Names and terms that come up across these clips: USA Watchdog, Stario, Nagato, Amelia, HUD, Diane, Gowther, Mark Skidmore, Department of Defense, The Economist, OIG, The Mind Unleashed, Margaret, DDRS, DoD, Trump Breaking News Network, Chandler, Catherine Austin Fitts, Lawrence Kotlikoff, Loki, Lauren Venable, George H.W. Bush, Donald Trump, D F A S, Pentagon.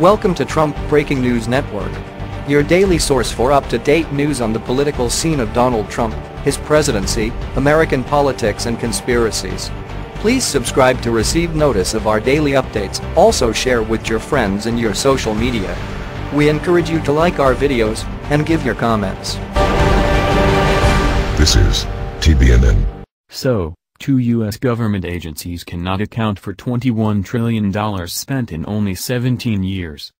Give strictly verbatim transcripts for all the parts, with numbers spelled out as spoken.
Welcome to Trump Breaking News Network, your daily source for up-to-date news on the political scene of Donald Trump, his presidency, American politics and conspiracies. Please subscribe to receive notice of our daily updates, also share with your friends and your social media. We encourage you to like our videos and give your comments. This is T B N N. So, two U S government agencies cannot account for twenty-one trillion dollars spent in only seventeen years.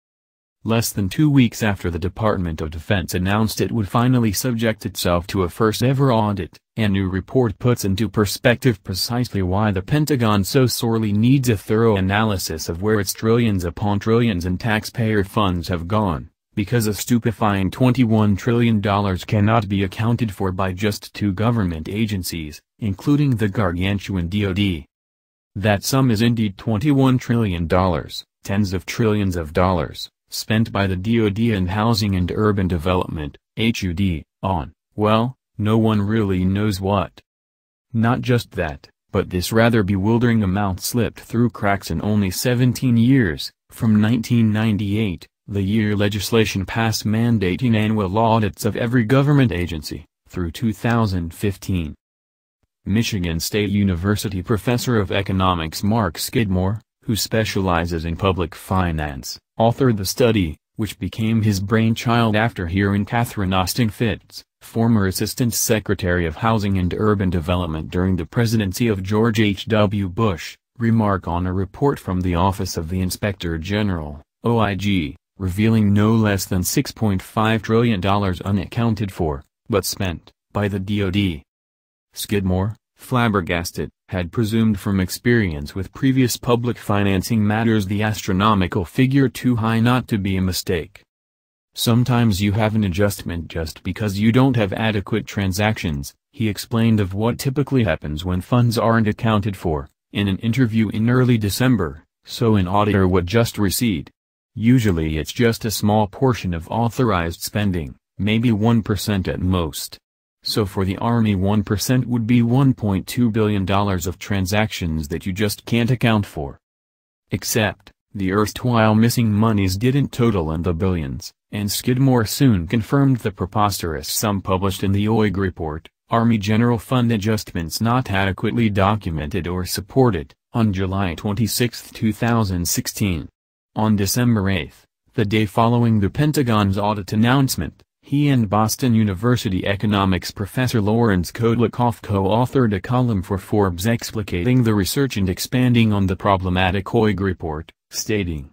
Less than two weeks after the Department of Defense announced it would finally subject itself to a first-ever audit, a new report puts into perspective precisely why the Pentagon so sorely needs a thorough analysis of where its trillions upon trillions in taxpayer funds have gone, because a stupefying twenty-one trillion dollars cannot be accounted for by just two government agencies, including the gargantuan D O D. That sum is indeed twenty-one trillion dollars, tens of trillions of dollars, spent by the D O D and Housing and Urban Development, H U D, on, well, no one really knows what. Not just that, but this rather bewildering amount slipped through cracks in only seventeen years, from nineteen ninety-eight, the year legislation passed mandating annual audits of every government agency, through two thousand fifteen. Michigan State University professor of economics Mark Skidmore, who specializes in public finance, authored the study, which became his brainchild after hearing Catherine Austin Fitts, former Assistant Secretary of Housing and Urban Development during the presidency of George H W Bush, remark on a report from the Office of the Inspector General, O I G. Revealing no less than six point five trillion dollars unaccounted for, but spent, by the D O D. Skidmore, flabbergasted, had presumed from experience with previous public financing matters the astronomical figure too high not to be a mistake. Sometimes you have an adjustment just because you don't have adequate transactions, he explained of what typically happens when funds aren't accounted for, in an interview in early December, so an auditor would just recede. Usually it's just a small portion of authorized spending, maybe one percent at most. So for the Army one percent would be one point two billion dollars of transactions that you just can't account for. Except, the erstwhile missing monies didn't total in the billions, and Skidmore soon confirmed the preposterous sum published in the O I G report, Army General Fund Adjustments Not Adequately Documented or Supported, on July twenty-sixth two thousand sixteen. On December eighth, the day following the Pentagon's audit announcement, he and Boston University economics professor Lawrence Kotlikoff co-authored a column for Forbes explicating the research and expanding on the problematic O I G report, stating,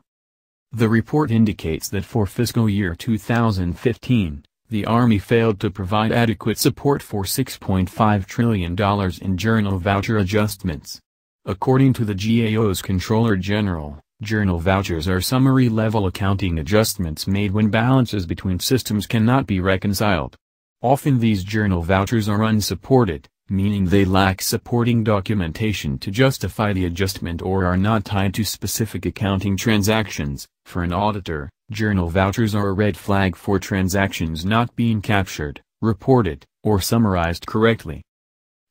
"The report indicates that for fiscal year two thousand fifteen, the Army failed to provide adequate support for six point five trillion dollars in journal voucher adjustments. According to the G A O's Controller General, journal vouchers are summary-level accounting adjustments made when balances between systems cannot be reconciled. Often these journal vouchers are unsupported, meaning they lack supporting documentation to justify the adjustment or are not tied to specific accounting transactions. For an auditor, journal vouchers are a red flag for transactions not being captured, reported, or summarized correctly."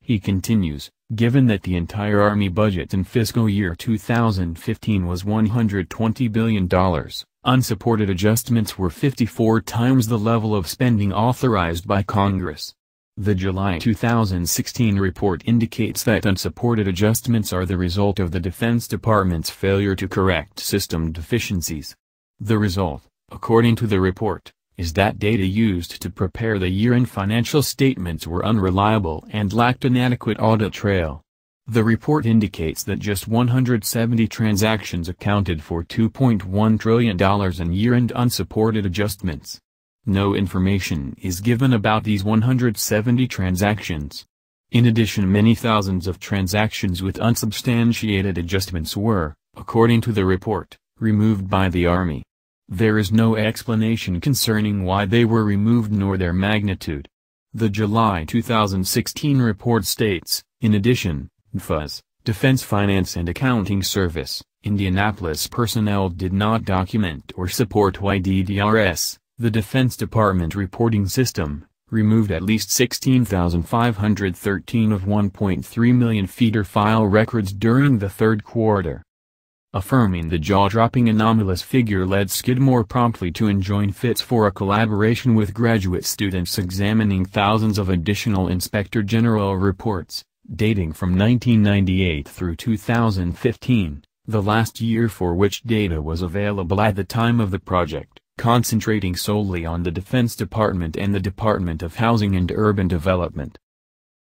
He continues, "Given that the entire Army budget in fiscal year two thousand fifteen was one hundred twenty billion dollars, unsupported adjustments were fifty-four times the level of spending authorized by Congress. The July two thousand sixteen report indicates that unsupported adjustments are the result of the Defense Department's failure to correct system deficiencies. The result, according to the report, is that data used to prepare the year-end financial statements were unreliable and lacked an adequate audit trail. The report indicates that just one hundred seventy transactions accounted for two point one trillion dollars in year-end unsupported adjustments. No information is given about these one hundred seventy transactions. In addition, many thousands of transactions with unsubstantiated adjustments were, according to the report, removed by the Army. There is no explanation concerning why they were removed nor their magnitude." The July two thousand sixteen report states, in addition, D F A S, Defense Finance and Accounting Service, Indianapolis personnel did not document or support why D D R S, the Defense Department reporting system, removed at least sixteen thousand five hundred thirteen of one point three million feeder file records during the third quarter. Affirming the jaw-dropping anomalous figure led Skidmore promptly to enjoin Fitts for a collaboration with graduate students examining thousands of additional Inspector General reports, dating from nineteen ninety-eight through two thousand fifteen, the last year for which data was available at the time of the project, concentrating solely on the Defense Department and the Department of Housing and Urban Development.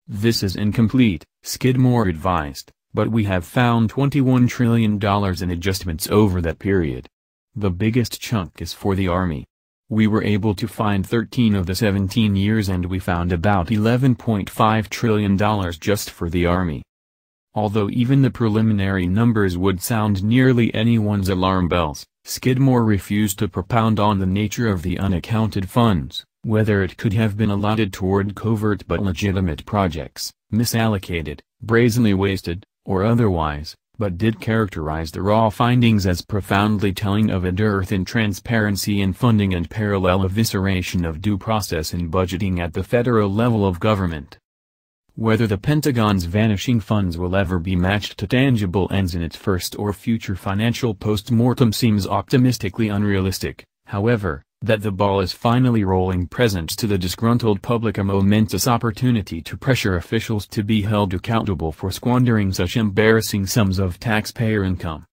"This is incomplete," Skidmore advised, "but we have found twenty-one trillion dollars in adjustments over that period. The biggest chunk is for the Army. We were able to find thirteen of the seventeen years, and we found about eleven point five trillion dollars just for the Army." Although even the preliminary numbers would sound nearly anyone's alarm bells, Skidmore refused to propound on the nature of the unaccounted funds, whether it could have been allotted toward covert but legitimate projects, misallocated, brazenly wasted, or otherwise, but did characterize the raw findings as profoundly telling of a dearth in transparency in funding and parallel evisceration of due process in budgeting at the federal level of government. Whether the Pentagon's vanishing funds will ever be matched to tangible ends in its first or future financial post-mortem seems optimistically unrealistic, however. That the ball is finally rolling presents to the disgruntled public a momentous opportunity to pressure officials to be held accountable for squandering such embarrassing sums of taxpayer income.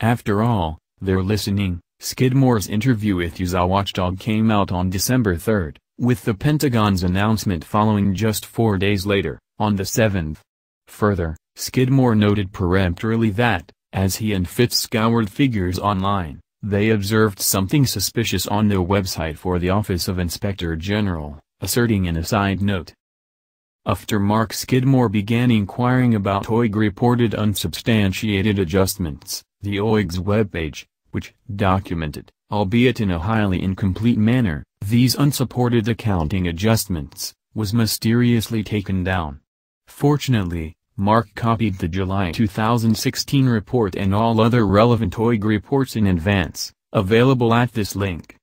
After all, they're listening. Skidmore's interview with U S A Watchdog came out on December third, with the Pentagon's announcement following just four days later, on the seventh. Further, Skidmore noted peremptorily that, as he and Fitts scoured figures online, they observed something suspicious on their website for the Office of Inspector General, asserting in a side note. After Mark Skidmore began inquiring about O I G reported unsubstantiated adjustments, the O I G's webpage, which documented, albeit in a highly incomplete manner, these unsupported accounting adjustments, was mysteriously taken down. Fortunately, Mark copied the July two thousand sixteen report and all other relevant O I G reports in advance, available at this link.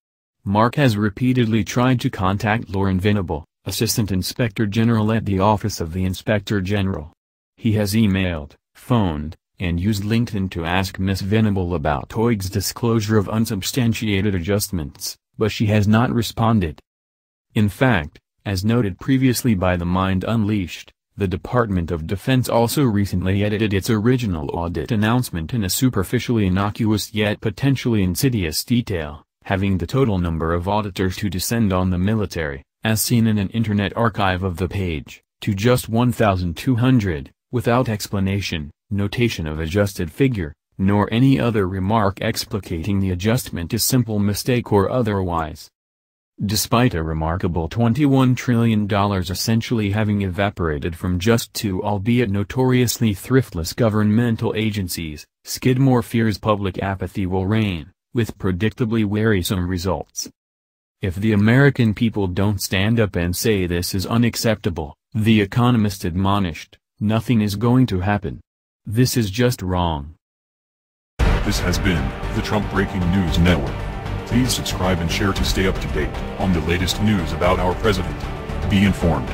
Mark has repeatedly tried to contact Lauren Venable, Assistant Inspector General at the Office of the Inspector General. He has emailed, phoned, and used LinkedIn to ask Miz Venable about O I G's disclosure of unsubstantiated adjustments, but she has not responded. In fact, as noted previously by The Mind Unleashed, the Department of Defense also recently edited its original audit announcement in a superficially innocuous yet potentially insidious detail, having the total number of auditors to descend on the military, as seen in an internet archive of the page, to just one thousand two hundred, without explanation, notation of adjusted figure, nor any other remark explicating the adjustment as simple mistake or otherwise. Despite a remarkable twenty-one trillion dollars essentially having evaporated from just two albeit notoriously thriftless governmental agencies, Skidmore fears public apathy will reign, with predictably worrisome results. If the American people don't stand up and say this is unacceptable, The Economist admonished, nothing is going to happen. This is just wrong. This has been the Trump Breaking News Network. Please subscribe and share to stay up to date on the latest news about our president. Be informed.